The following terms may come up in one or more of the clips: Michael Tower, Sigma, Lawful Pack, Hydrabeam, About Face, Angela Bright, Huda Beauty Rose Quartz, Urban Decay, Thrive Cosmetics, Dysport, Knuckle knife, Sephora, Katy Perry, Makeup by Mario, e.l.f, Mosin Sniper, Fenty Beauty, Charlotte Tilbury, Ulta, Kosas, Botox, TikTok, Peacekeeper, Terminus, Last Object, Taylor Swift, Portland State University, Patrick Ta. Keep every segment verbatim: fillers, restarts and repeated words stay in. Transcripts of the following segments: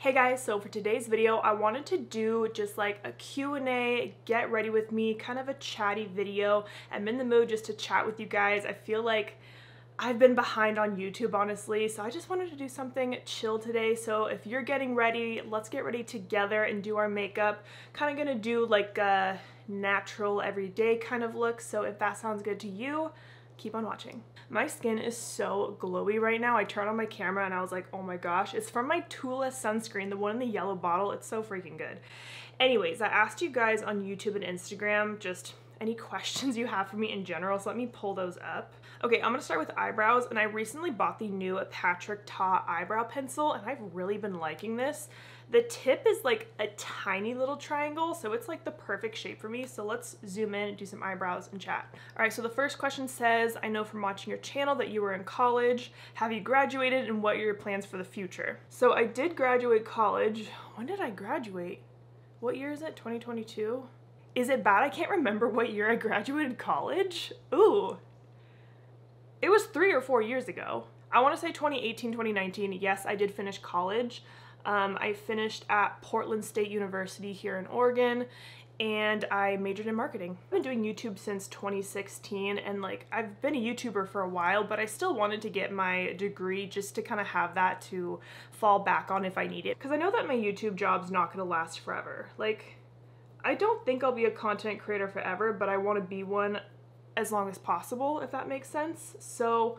Hey guys, so for today's video, I wanted to do just like a Q and A, get ready with me, kind of a chatty video. I'm in the mood just to chat with you guys. I feel like I've been behind on YouTube, honestly, so I just wanted to do something chill today. So if you're getting ready, let's get ready together and do our makeup. Kind of gonna do like a natural everyday kind of look, so if that sounds good to you, keep on watching. My skin is so glowy right now. I turned on my camera and I was like, oh my gosh, it's from my Tula sunscreen, the one in the yellow bottle. It's so freaking good. Anyways, I asked you guys on YouTube and Instagram just any questions you have for me in general, so let me pull those up. Okay, I'm gonna start with eyebrows, and I recently bought the new Patrick Ta eyebrow pencil, and I've really been liking this. The tip is like a tiny little triangle, so it's like the perfect shape for me. So let's zoom in and do some eyebrows and chat. All right, so the first question says, I know from watching your channel that you were in college. Have you graduated, and what are your plans for the future? So I did graduate college. When did I graduate? What year is it, twenty twenty-two? Is it bad I can't remember what year I graduated college? Ooh, it was three or four years ago. I wanna say twenty eighteen, twenty nineteen, yes, I did finish college. Um, I finished at Portland State University here in Oregon, and I majored in marketing. I've been doing YouTube since twenty sixteen, and like I've been a YouTuber for a while, but I still wanted to get my degree just to kind of have that to fall back on if I need it. Cause I know that my YouTube job's not gonna last forever. Like, I don't think I'll be a content creator forever, but I want to be one as long as possible, if that makes sense. So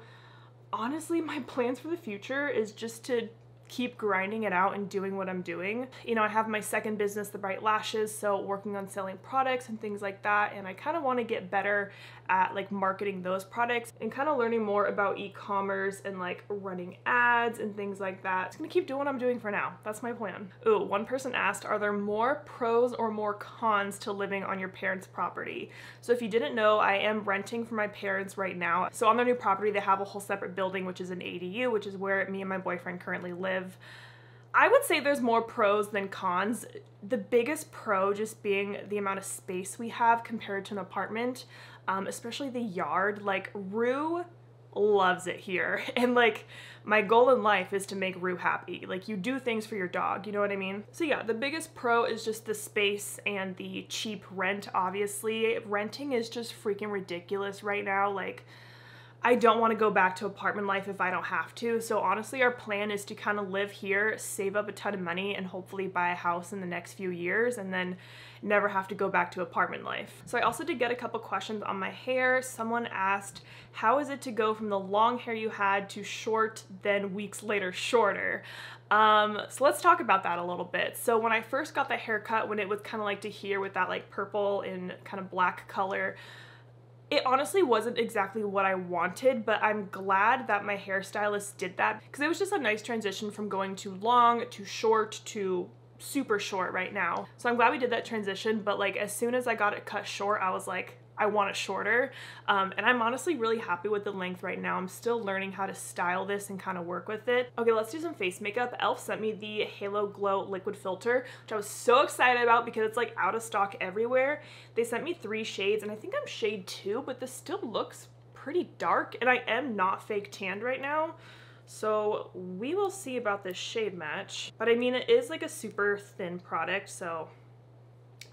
honestly, my plans for the future is just to keep grinding it out and doing what I'm doing. You know, I have my second business, The Bright Lashes, so working on selling products and things like that, and I kind of want to get better at like marketing those products and kind of learning more about e-commerce and like running ads and things like that. Just gonna keep doing what I'm doing for now. That's my plan. Ooh, one person asked, are there more pros or more cons to living on your parents' property? So if you didn't know, I am renting from my parents right now. So on their new property, they have a whole separate building, which is an A D U, which is where me and my boyfriend currently live. I would say there's more pros than cons. The biggest pro just being the amount of space we have compared to an apartment, um, especially the yard. Like, Rue loves it here, and like my goal in life is to make Rue happy. Like, you do things for your dog, you know what I mean? So yeah, the biggest pro is just the space and the cheap rent, obviously. Renting is just freaking ridiculous right now. Like, I don't want to go back to apartment life if I don't have to. So honestly, our plan is to kind of live here, save up a ton of money, and hopefully buy a house in the next few years, and then never have to go back to apartment life. So I also did get a couple questions on my hair. Someone asked, how is it to go from the long hair you had to short, then weeks later shorter? Um, so let's talk about that a little bit. So when I first got the haircut, when it was kind of like to here with that like purple and kind of black color, it honestly wasn't exactly what I wanted, but I'm glad that my hairstylist did that because it was just a nice transition from going too long to short to super short right now. So I'm glad we did that transition, but like as soon as I got it cut short, I was like, I want it shorter. Um, and I'm honestly really happy with the length right now. I'm still learning how to style this and kind of work with it. Okay, let's do some face makeup. e l f sent me the Halo Glow Liquid Filter, which I was so excited about because it's like out of stock everywhere. They sent me three shades, and I think I'm shade two, but this still looks pretty dark, and I am not fake tanned right now. So we will see about this shade match. But I mean, it is like a super thin product, so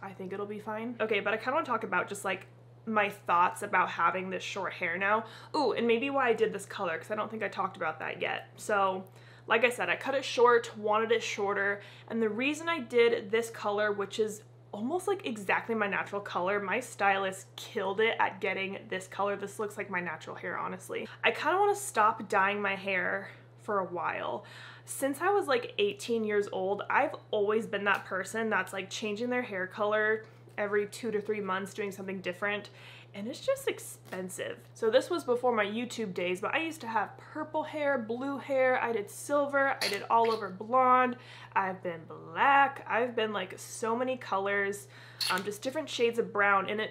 I think it'll be fine. Okay, but I kind of want to talk about just like my thoughts about having this short hair now. Ooh, and maybe why I did this color, because I don't think I talked about that yet. So like I said, I cut it short, wanted it shorter, and the reason I did this color, which is almost like exactly my natural color, my stylist killed it at getting this color. This looks like my natural hair, honestly. I kind of want to stop dyeing my hair for a while. Since I was like eighteen years old, I've always been that person that's like changing their hair color every two to three months, doing something different, and it's just expensive. So this was before my YouTube days, but I used to have purple hair, blue hair, I did silver, I did all over blonde, I've been black, I've been like so many colors, um, just different shades of brown, and it,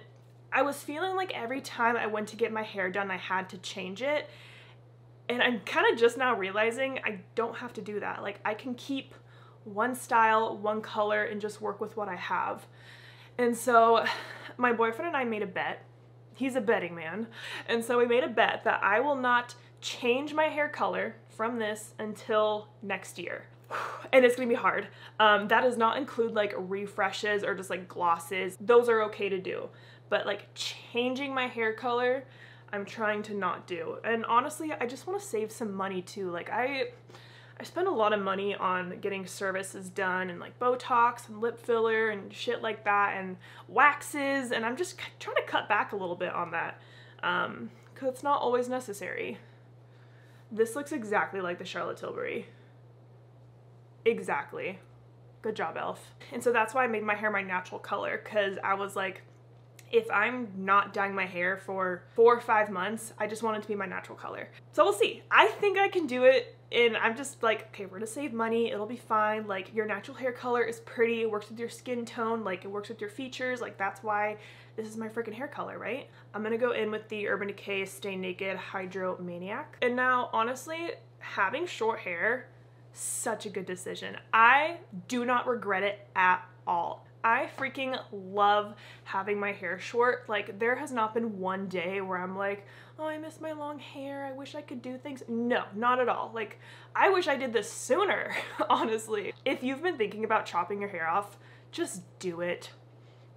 I was feeling like every time I went to get my hair done, I had to change it, and I'm kind of just now realizing I don't have to do that. Like, I can keep one style, one color, and just work with what I have. And so my boyfriend and I made a bet. He's a betting man. And so we made a bet that I will not change my hair color from this until next year. and it's gonna be hard. Um, that does not include like refreshes or just like glosses. Those are okay to do, but like changing my hair color, I'm trying to not do. And honestly, I just want to save some money too. Like I, I spend a lot of money on getting services done and like Botox and lip filler and shit like that and waxes, and I'm just trying to cut back a little bit on that um, because it's not always necessary. This looks exactly like the Charlotte Tilbury. Exactly. Good job, e l f. And so that's why I made my hair my natural color, because I was like, if I'm not dyeing my hair for four or five months, I just want it to be my natural color. So we'll see. I think I can do it, and I'm just like, okay, we're gonna save money, it'll be fine. Like, your natural hair color is pretty, it works with your skin tone, like it works with your features, like that's why this is my freaking hair color, right? I'm gonna go in with the Urban Decay Stay Naked Hydro Maniac. And now, honestly, having short hair, such a good decision. I do not regret it at all. I freaking love having my hair short. Like, there has not been one day where I'm like, oh, I miss my long hair, I wish I could do things. No, not at all. Like, I wish I did this sooner, honestly. If you've been thinking about chopping your hair off, just do it.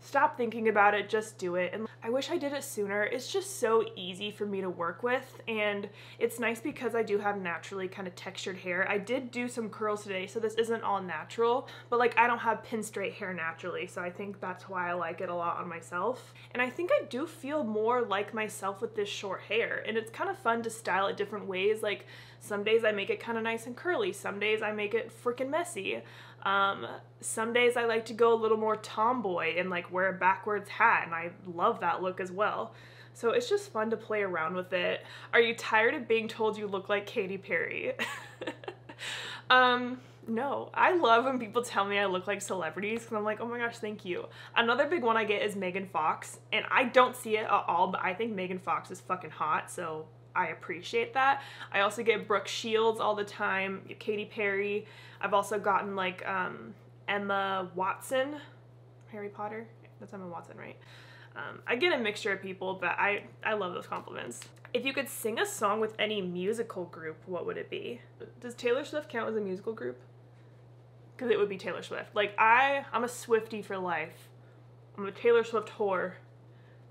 Stop thinking about it, just do it. And I wish I did it sooner. It's just so easy for me to work with, and it's nice because I do have naturally kind of textured hair. I did do some curls today, so this isn't all natural, but like I don't have pin straight hair naturally, so I think that's why I like it a lot on myself. And I think I do feel more like myself with this short hair, and it's kind of fun to style it different ways. Like, some days I make it kind of nice and curly, some days I make it freaking messy. Um, some days I like to go a little more tomboy and like wear a backwards hat, and I love that look as well. So it's just fun to play around with it. Are you tired of being told you look like Katy Perry? um, no. I love when people tell me I look like celebrities, because I'm like, oh my gosh, thank you. Another big one I get is Megan Fox, and I don't see it at all, but I think Megan Fox is fucking hot, so I appreciate that. I also get Brooke Shields all the time, Katy Perry. I've also gotten like um, Emma Watson, Harry Potter. That's Emma Watson, right? Um, I get a mixture of people, but I, I love those compliments. If you could sing a song with any musical group, what would it be? Does Taylor Swift count as a musical group? Because it would be Taylor Swift. Like, I, I'm a Swiftie for life. I'm a Taylor Swift whore.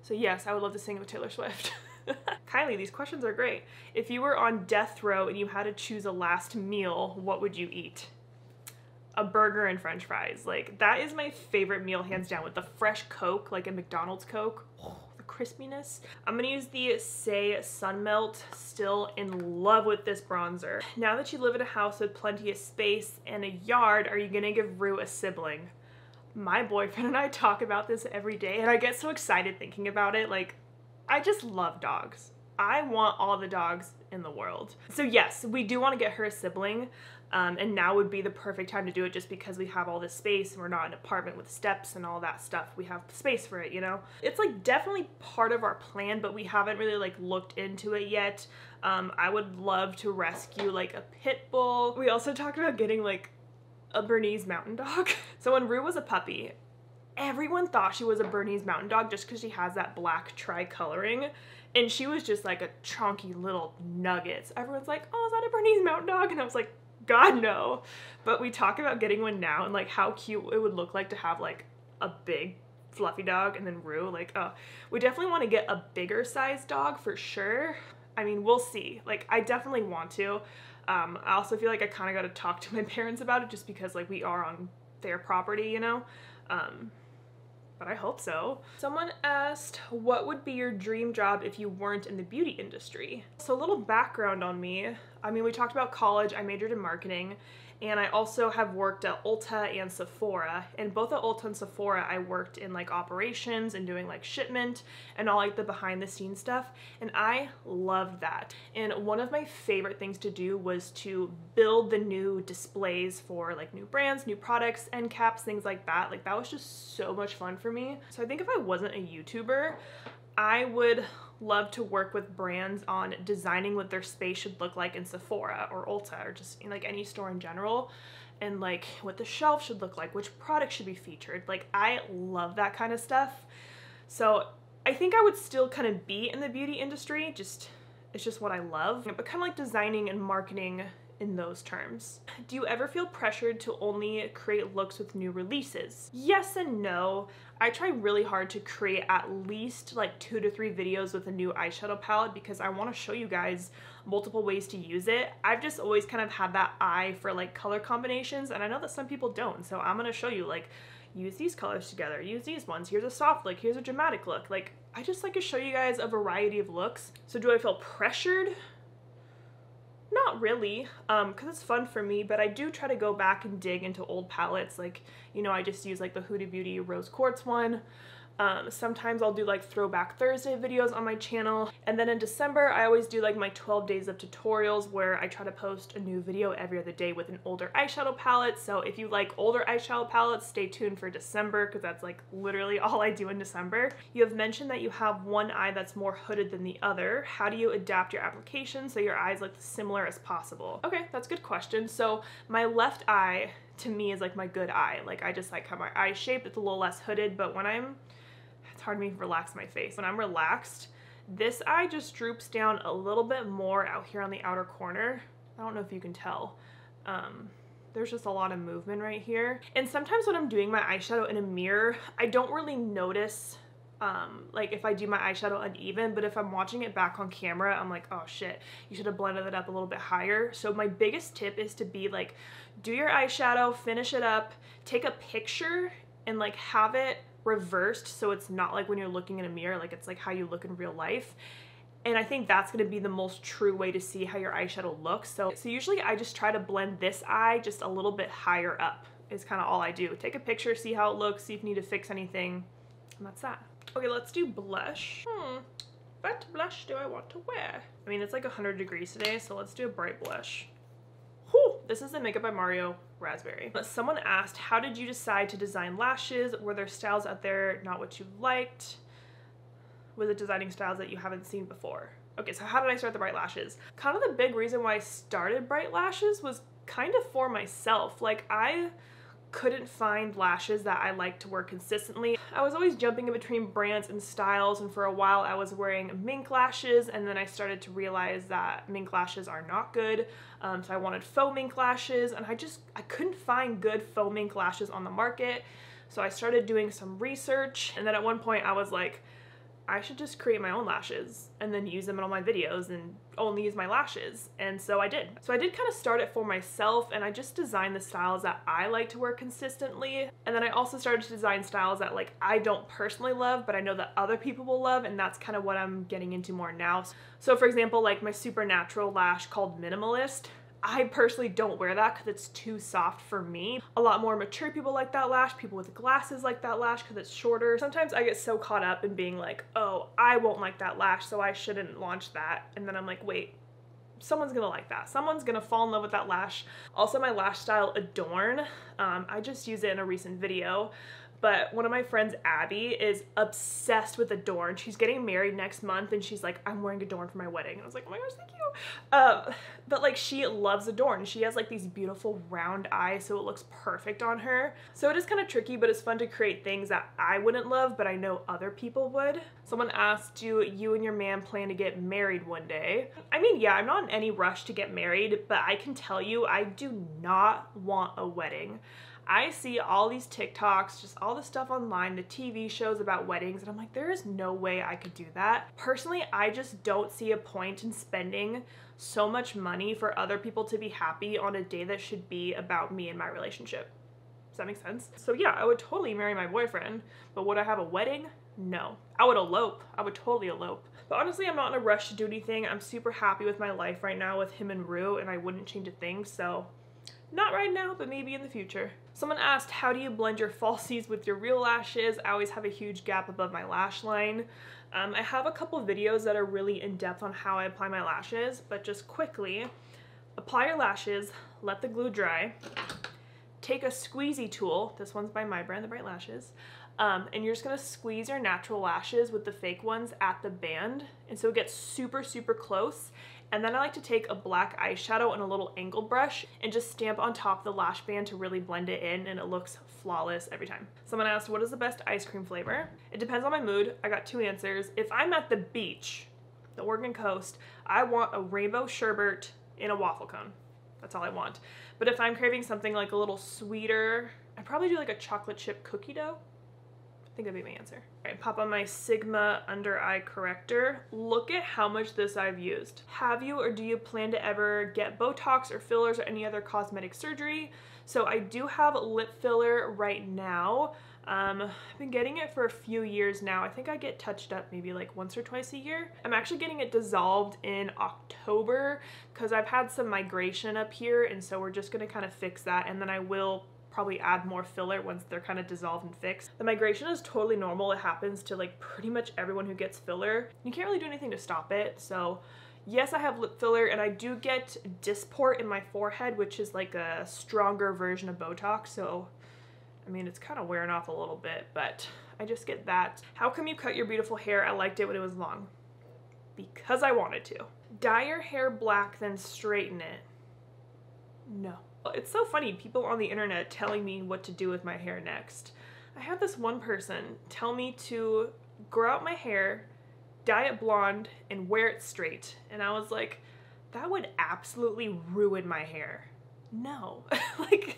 So yes, I would love to sing with Taylor Swift. Kylie, these questions are great. If you were on death row and you had to choose a last meal, what would you eat? A burger and french fries. Like, that is my favorite meal, hands down, with the fresh Coke, like a McDonald's Coke. Oh, the crispiness. I'm gonna use the Saie Sunmelt. Still in love with this bronzer. Now that you live in a house with plenty of space and a yard, are you gonna give Rue a sibling? My boyfriend and I talk about this every day, and I get so excited thinking about it. Like, I just love dogs. I want all the dogs in the world. So yes, we do want to get her a sibling, um, and now would be the perfect time to do it, just because we have all this space and we're not an apartment with steps and all that stuff. We have space for it, you know? It's like definitely part of our plan, but we haven't really like looked into it yet. Um, I would love to rescue like a pit bull. We also talked about getting like a Bernese mountain dog. So when Rue was a puppy, everyone thought she was a Bernese mountain dog just because she has that black tri-coloring, and she was just like a chunky little nuggets. Everyone's like, oh, is that a Bernese mountain dog? And I was like, God, no. But we talk about getting one now, and like how cute it would look like to have like a big fluffy dog, and then Rue, like, oh, we definitely want to get a bigger size dog for sure. I mean, we'll see. Like, I definitely want to. Um, I also feel like I kind of got to talk to my parents about it, just because like we are on their property, you know? Um, But I hope so. Someone asked, what would be your dream job if you weren't in the beauty industry? So a little background on me. I mean, we talked about college. I majored in marketing, and I also have worked at Ulta and Sephora. And both at Ulta and Sephora, I worked in like operations and doing like shipment and all like the behind the scenes stuff. And I loved that. And one of my favorite things to do was to build the new displays for like new brands, new products, end caps, things like that. Like, that was just so much fun for me. So I think if I wasn't a YouTuber, I would love to work with brands on designing what their space should look like in Sephora or Ulta, or just in like any store in general, and like what the shelf should look like, which product should be featured. Like, I love that kind of stuff. So I think I would still kind of be in the beauty industry, just it's just what I love, but kind of like designing and marketing in those terms. Do you ever feel pressured to only create looks with new releases? Yes and no. I try really hard to create at least like two to three videos with a new eyeshadow palette because I want to show you guys multiple ways to use it. I've just always kind of had that eye for like color combinations, and I know that some people don't, so I'm gonna show you like, use these colors together, use these ones, here's a soft look, here's a dramatic look. Like, I just like to show you guys a variety of looks. So do I feel pressured? Not really, um, because it's fun for me, but I do try to go back and dig into old palettes. Like, you know, I just use like the Huda Beauty Rose Quartz one. Um, sometimes I'll do like Throwback Thursday videos on my channel. And then in December, I always do like my twelve days of tutorials where I try to post a new video every other day with an older eyeshadow palette. So if you like older eyeshadow palettes, stay tuned for December because that's like literally all I do in December. You have mentioned that you have one eye that's more hooded than the other. How do you adapt your application so your eyes look similar as possible? Okay, that's a good question. So my left eye to me is like my good eye. Like I just like how my eye shape, it's a little less hooded, but when I'm it's hard for me to relax my face. When I'm relaxed, this eye just droops down a little bit more out here on the outer corner. I don't know if you can tell. Um, there's just a lot of movement right here. And sometimes when I'm doing my eyeshadow in a mirror, I don't really notice Um, like if I do my eyeshadow uneven, but if I'm watching it back on camera, I'm like, oh shit, you should have blended it up a little bit higher. So my biggest tip is to be like, do your eyeshadow, finish it up, take a picture and like have it reversed so it's not like when you're looking in a mirror, like it's like how you look in real life. And I think that's going to be the most true way to see how your eyeshadow looks. So, so usually I just try to blend this eye just a little bit higher up is kind of all I do. Take a picture, see how it looks, see if you need to fix anything, and that's that. Okay, let's do blush. Hmm, what blush do I want to wear? I mean, it's like one hundred degrees today, so let's do a bright blush. Whew, this is the Makeup by Mario Raspberry. But someone asked, how did you decide to design lashes? Were there styles out there not what you liked? Was it designing styles that you haven't seen before? Okay, so how did I start the Bright Lashes? Kind of the big reason why I started Bright Lashes was kind of for myself. Like, I couldn't find lashes that I liked to wear consistently. I was always jumping in between brands and styles, and for a while I was wearing mink lashes, and then I started to realize that mink lashes are not good, um, so I wanted faux mink lashes, and I just I couldn't find good faux mink lashes on the market, so I started doing some research, and then at one point I was like, I should just create my own lashes and then use them in all my videos and only use my lashes. And so I did. So I did kind of start it for myself, and I just designed the styles that I like to wear consistently. And then I also started to design styles that like I don't personally love, but I know that other people will love, and that's kind of what I'm getting into more now. So for example, like my supernatural lash called Minimalist, I personally don't wear that because it's too soft for me. A lot more mature people like that lash, people with glasses like that lash because it's shorter. Sometimes I get so caught up in being like, oh, I won't like that lash, so I shouldn't launch that. And then I'm like, wait, someone's gonna like that. Someone's gonna fall in love with that lash. Also my lash style Adorn, um, I just used it in a recent video. But one of my friends, Abby, is obsessed with Adorn. She's getting married next month, and she's like, I'm wearing Adorn for my wedding. And I was like, oh my gosh, thank you. Um, but like, she loves Adorn. She has like these beautiful round eyes, so it looks perfect on her. So it is kind of tricky, but it's fun to create things that I wouldn't love, but I know other people would. Someone asked, do you and your man plan to get married one day? I mean, yeah, I'm not in any rush to get married, but I can tell you, I do not want a wedding. I see all these TikToks, just all the stuff online, the T V shows about weddings, and I'm like, there is no way I could do that. Personally, I just don't see a point in spending so much money for other people to be happy on a day that should be about me and my relationship. Does that make sense? So yeah, I would totally marry my boyfriend, but would I have a wedding? No. I would elope. I would totally elope. But honestly, I'm not in a rush to do anything. I'm super happy with my life right now with him and Rue, and I wouldn't change a thing, so not right now, but maybe in the future. Someone asked, how do you blend your falsies with your real lashes? I always have a huge gap above my lash line. Um, I have a couple videos that are really in depth on how I apply my lashes, but just quickly, apply your lashes, let the glue dry, take a squeezy tool, this one's by my brand, The Bright Lashes, um, and you're just gonna squeeze your natural lashes with the fake ones at the band, and so it gets super, super close. And then I like to take a black eyeshadow and a little angle brush and just stamp on top of the lash band to really blend it in, and it looks flawless every time. Someone asked, what is the best ice cream flavor? It depends on my mood. I got two answers. If I'm at the beach, the Oregon coast, I want a rainbow sherbet in a waffle cone. That's all I want. But if I'm craving something like a little sweeter, I'd probably do like a chocolate chip cookie dough. I think that'd be my answer. All right, pop on my Sigma under eye corrector. Look at how much this I've used. Have you or do you plan to ever get Botox or fillers or any other cosmetic surgery? So I do have lip filler right now. Um, I've been getting it for a few years now. I think I get touched up maybe like once or twice a year. I'm actually getting it dissolved in October because I've had some migration up here, and so we're just going to kind of fix that, and then I will probably add more filler once they're kind of dissolved and fixed. The migration is totally normal. It happens to like pretty much everyone who gets filler. You can't really do anything to stop it. So yes, I have lip filler, and I do get Dysport in my forehead, which is like a stronger version of Botox. So I mean, it's kind of wearing off a little bit, but I just get that. How come you cut your beautiful hair? I liked it when it was long. Because I wanted to. Dye your hair black, then straighten it. No. It's so funny, people on the internet telling me what to do with my hair next. I had this one person tell me to grow out my hair, dye it blonde, and wear it straight. And I was like, that would absolutely ruin my hair. No. Like,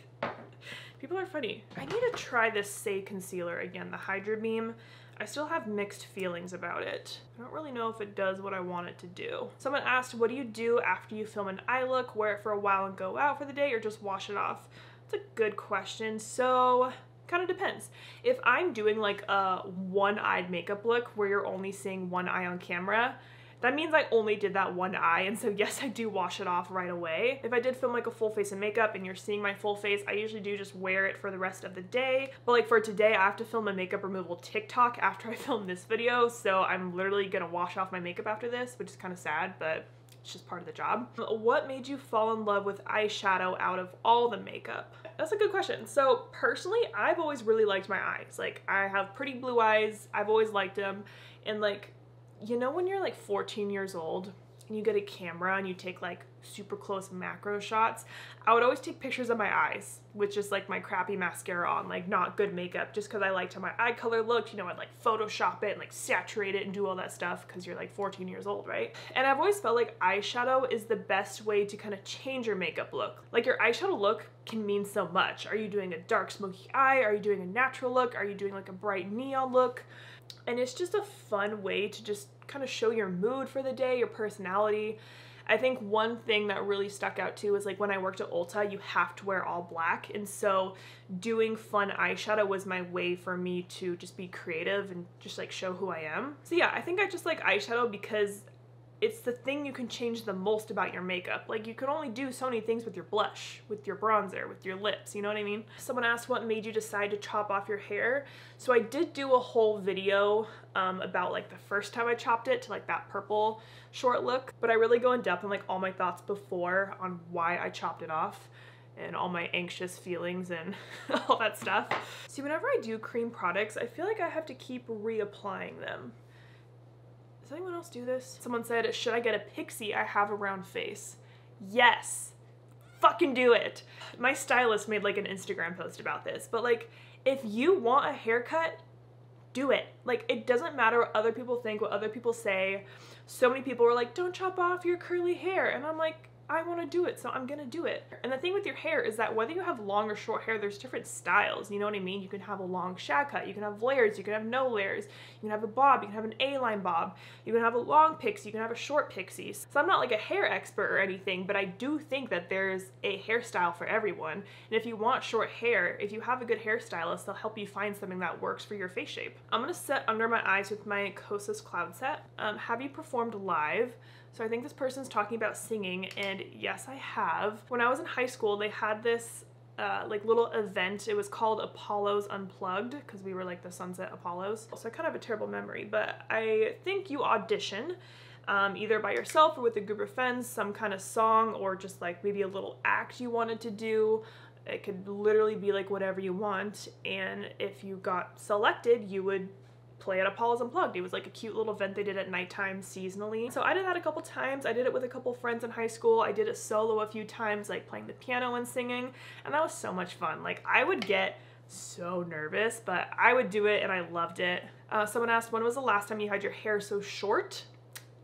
people are funny. I need to try this Saie concealer again, the Hydrabeam. I still have mixed feelings about it. I don't really know if it does what I want it to do. Someone asked, what do you do after you film an eye look? Wear it for a while and go out for the day, or just wash it off? That's a good question. So kind of depends. If I'm doing like a one-eyed makeup look where you're only seeing one eye on camera, that means I only did that one eye, and so yes, I do wash it off right away. If I did film like a full face of makeup and you're seeing my full face, I usually do just wear it for the rest of the day. But like for today, I have to film a makeup removal TikTok after I film this video, so I'm literally gonna wash off my makeup after this, which is kind of sad, but it's just part of the job. What made you fall in love with eyeshadow out of all the makeup? That's a good question. So personally, I've always really liked my eyes. Like, I have pretty blue eyes. I've always liked them, and like, you know when you're like fourteen years old and you get a camera and you take like super close macro shots? I would always take pictures of my eyes with just like my crappy mascara on, like not good makeup, just because I liked how my eye color looked. You know, I'd like Photoshop it and like saturate it and do all that stuff because you're like fourteen years old, right? And I've always felt like eyeshadow is the best way to kind of change your makeup look. Like, your eyeshadow look can mean so much. Are you doing a dark smoky eye? Are you doing a natural look? Are you doing like a bright neon look? And it's just a fun way to just kind of show your mood for the day, your personality. I think one thing that really stuck out too is like when I worked at Ulta, you have to wear all black. And so doing fun eyeshadow was my way for me to just be creative and just like show who I am. So yeah, I think I just like eyeshadow because it's the thing you can change the most about your makeup. Like, you can only do so many things with your blush, with your bronzer, with your lips, you know what I mean? Someone asked what made you decide to chop off your hair. So I did do a whole video um, about like the first time I chopped it to like that purple short look, but I really go in depth on like all my thoughts before on why I chopped it off and all my anxious feelings and all that stuff. See, whenever I do cream products, I feel like I have to keep reapplying them. Does anyone else do this? Someone said, should I get a pixie? I have a round face. Yes, fucking do it. My stylist made like an Instagram post about this, but like, if you want a haircut, do it. Like, it doesn't matter what other people think, what other people say. So many people were like, don't chop off your curly hair. And I'm like, I want to do it, so I'm gonna do it. And the thing with your hair is that whether you have long or short hair, there's different styles, you know what I mean? You can have a long shag cut, you can have layers, you can have no layers, you can have a bob, you can have an A-line bob, you can have a long pixie, you can have a short pixie. So I'm not like a hair expert or anything, but I do think that there's a hairstyle for everyone. And if you want short hair, if you have a good hairstylist, they'll help you find something that works for your face shape. I'm gonna set under my eyes with my Kosas Cloud Set. Um, have you performed live? So I think this person's talking about singing, and yes, I have. When I was in high school, they had this uh, like little event. It was called Apollos Unplugged, because we were like the Sunset Apollos. So I kind of have a terrible memory, but I think you audition um, either by yourself or with a group of friends, some kind of song, or just like maybe a little act you wanted to do. It could literally be like whatever you want. And if you got selected, you would play at Apollos Unplugged. It was like a cute little event they did at nighttime seasonally. So I did that a couple times. I did it with a couple friends in high school. I did it solo a few times, like playing the piano and singing, and that was so much fun. Like, I would get so nervous, but I would do it and I loved it. Uh, someone asked, when was the last time you had your hair so short?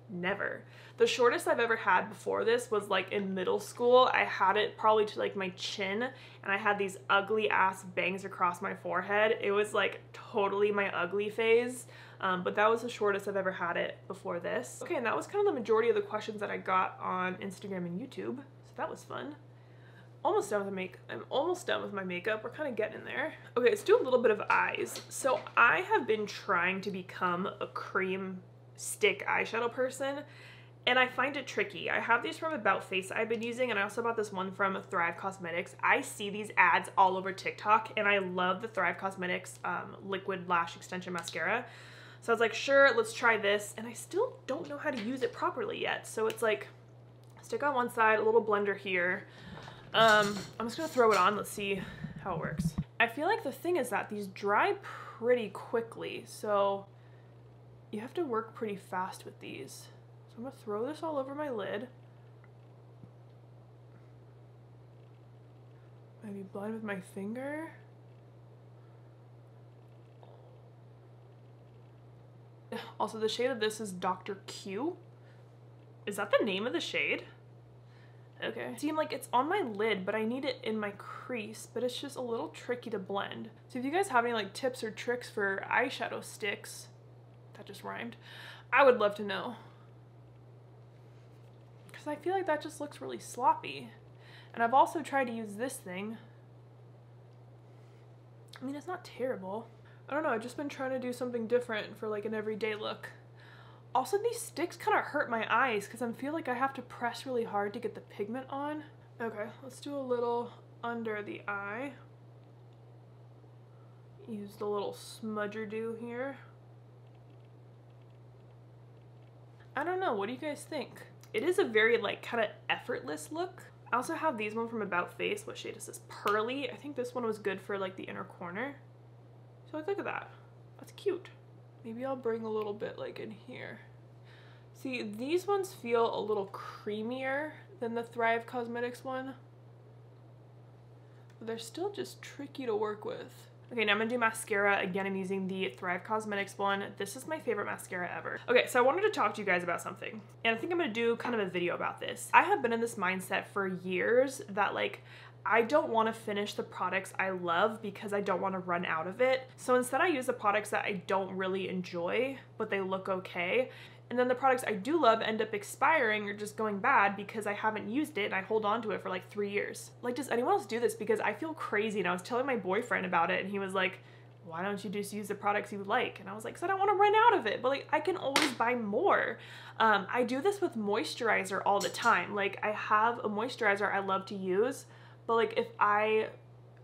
never. The shortest I've ever had before this was like in middle school. I had it probably to like my chin, and I had these ugly ass bangs across my forehead. It was like totally my ugly phase, um, but that was the shortest I've ever had it before this. Okay, and that was kind of the majority of the questions that I got on Instagram and YouTube, so that was fun. Almost done with the make. I'm almost done with my makeup. We're kind of getting there. Okay, let's do a little bit of eyes. So I have been trying to become a cream stick eyeshadow person, and I find it tricky. I have these from About Face I've been using, and I also bought this one from Thrive Cosmetics. I see these ads all over TikTok, and I love the Thrive Cosmetics um, Liquid Lash Extension Mascara. So I was like, sure, let's try this, and I still don't know how to use it properly yet. So it's like, stick on one side, a little blender here. Um, I'm just gonna throw it on, let's see how it works. I feel like the thing is that these dry pretty quickly, so you have to work pretty fast with these. I'm gonna throw this all over my lid. Maybe blend with my finger. Also, the shade of this is Dr Q. Is that the name of the shade? Okay. Seem like it's on my lid, but I need it in my crease, but it's just a little tricky to blend. So if you guys have any like tips or tricks for eyeshadow sticks, that just rhymed, I would love to know. I feel like that just looks really sloppy. And I've also tried to use this thing. I mean, it's not terrible. I don't know, I've just been trying to do something different for like an everyday look. Also, these sticks kind of hurt my eyes because I feel like I have to press really hard to get the pigment on. Okay, let's do a little under the eye. Use the little smudger do here. I don't know, what do you guys think? It is a very like kind of effortless look. I also have these one from About Face. What shade is this? Pearly. I think this one was good for like the inner corner. So like, look at that. That's cute. Maybe I'll bring a little bit like in here. See, these ones feel a little creamier than the Thrive Cosmetics one. But they're still just tricky to work with. Okay, now I'm gonna do mascara. Again, I'm using the Thrive Cosmetics one. This is my favorite mascara ever. Okay, so I wanted to talk to you guys about something, and I think I'm gonna do kind of a video about this. I have been in this mindset for years that like, I don't wanna finish the products I love because I don't wanna run out of it. So instead I use the products that I don't really enjoy, but they look okay. And then the products I do love end up expiring or just going bad because I haven't used it and I hold on to it for like three years. Like, does anyone else do this? Because I feel crazy, and I was telling my boyfriend about it, and he was like, why don't you just use the products you like? And I was like, 'cause I don't want to run out of it, but like I can always buy more. Um, I do this with moisturizer all the time. Like, I have a moisturizer I love to use, but like if I...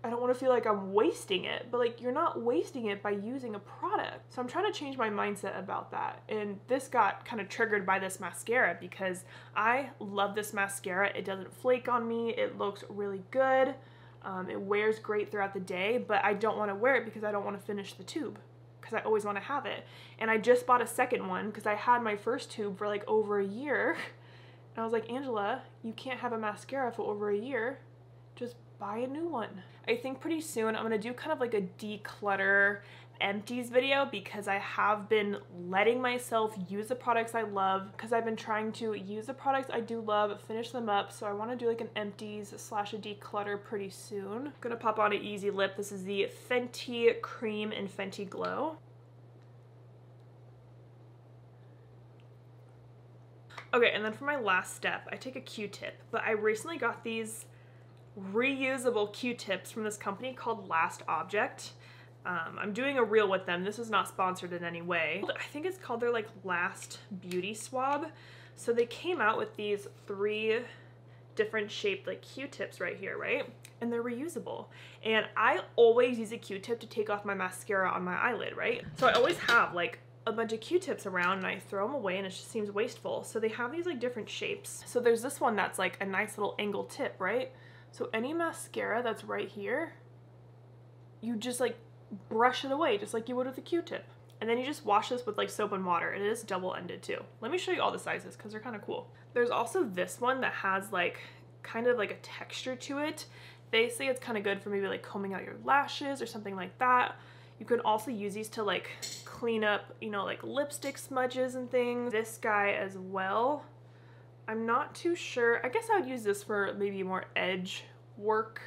I don't want to feel like I'm wasting it, but like you're not wasting it by using a product. So I'm trying to change my mindset about that. And this got kind of triggered by this mascara because I love this mascara. It doesn't flake on me. It looks really good. Um, it wears great throughout the day, but I don't want to wear it because I don't want to finish the tube because I always want to have it. And I just bought a second one because I had my first tube for like over a year. And I was like, Angela, you can't have a mascara for over a year. Just buy a new one. I think pretty soon I'm gonna do kind of like a declutter empties video because I have been letting myself use the products I love because I've been trying to use the products I do love, finish them up. So I want to do like an empties slash a declutter pretty soon. I'm gonna pop on an easy lip. This is the Fenty Cream and Fenty Glow. Okay, and then for my last step, I take a Q-tip, but I recently got these reusable Q-tips from this company called Last Object. Um, I'm doing a reel with them. This is not sponsored in any way. I think it's called their like Last Beauty Swab. So they came out with these three different shaped like Q-tips right here, right? And they're reusable. And I always use a Q-tip to take off my mascara on my eyelid, right? So I always have like a bunch of Q-tips around and I throw them away and it just seems wasteful. So they have these like different shapes. So there's this one that's like a nice little angle tip, right? So any mascara that's right here, you just like brush it away just like you would with a Q-tip. And then you just wash this with like soap and water. It is double-ended too. Let me show you all the sizes because they're kind of cool. There's also this one that has like kind of like a texture to it. They say it's kind of good for maybe like combing out your lashes or something like that. You can also use these to like clean up, you know, like lipstick smudges and things. This guy as well, I'm not too sure. I guess I would use this for maybe more edge work,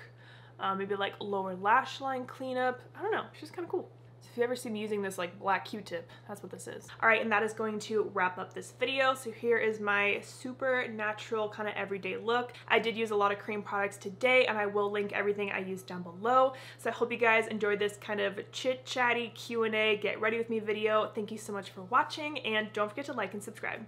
uh, maybe like lower lash line cleanup. I don't know, it's just kind of cool. So if you ever see me using this like black Q-tip, that's what this is. All right, and that is going to wrap up this video. So here is my super natural kind of everyday look. I did use a lot of cream products today, and I will link everything I used down below. So I hope you guys enjoyed this kind of chit-chatty Q and A, get ready with me video. Thank you so much for watching, and don't forget to like and subscribe.